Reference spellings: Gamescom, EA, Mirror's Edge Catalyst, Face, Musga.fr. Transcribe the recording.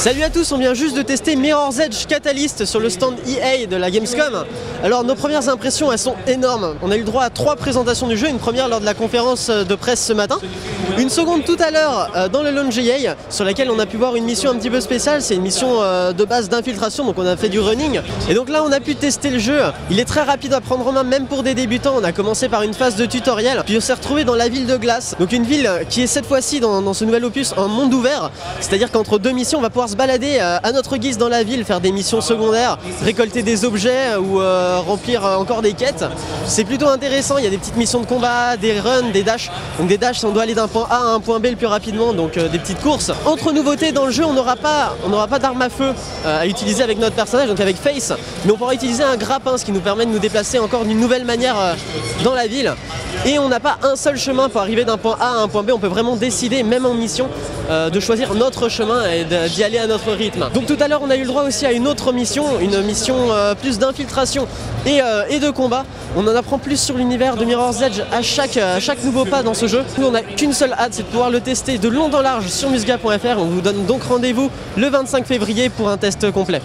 Salut à tous, on vient juste de tester Mirror's Edge Catalyst sur le stand EA de la Gamescom. Alors nos premières impressions, elles sont énormes. On a eu le droit à 3 présentations du jeu, une première lors de la conférence de presse ce matin, une seconde tout à l'heure dans le lounge EA sur laquelle on a pu voir une mission un petit peu spéciale, c'est une mission de base d'infiltration, donc on a fait du running. Et donc là on a pu tester le jeu, il est très rapide à prendre en main même pour des débutants. On a commencé par une phase de tutoriel, puis on s'est retrouvé dans la ville de Glace, donc une ville qui est cette fois-ci dans ce nouvel opus un monde ouvert, c'est-à-dire qu'entre deux missions on va pouvoir se balader à notre guise dans la ville, faire des missions secondaires, récolter des objets ou remplir encore des quêtes. C'est plutôt intéressant, il y a des petites missions de combat, des runs, des dashs. Donc des dashs, on doit aller d'un point A à un point B le plus rapidement, donc des petites courses. Entre nouveautés dans le jeu, on n'aura pas d'armes à feu à utiliser avec notre personnage, donc avec Face, mais on pourra utiliser un grappin, ce qui nous permet de nous déplacer encore d'une nouvelle manière dans la ville. Et on n'a pas un seul chemin pour arriver d'un point A à un point B, on peut vraiment décider, même en mission, de choisir notre chemin et d'y aller à notre rythme. Donc tout à l'heure on a eu le droit aussi à une autre mission, une mission plus d'infiltration et de combat. On en apprend plus sur l'univers de Mirror's Edge à chaque nouveau pas dans ce jeu. Nous on n'a qu'une seule hâte, c'est de pouvoir le tester de long en large sur Musga.fr. On vous donne donc rendez-vous le 25 février pour un test complet.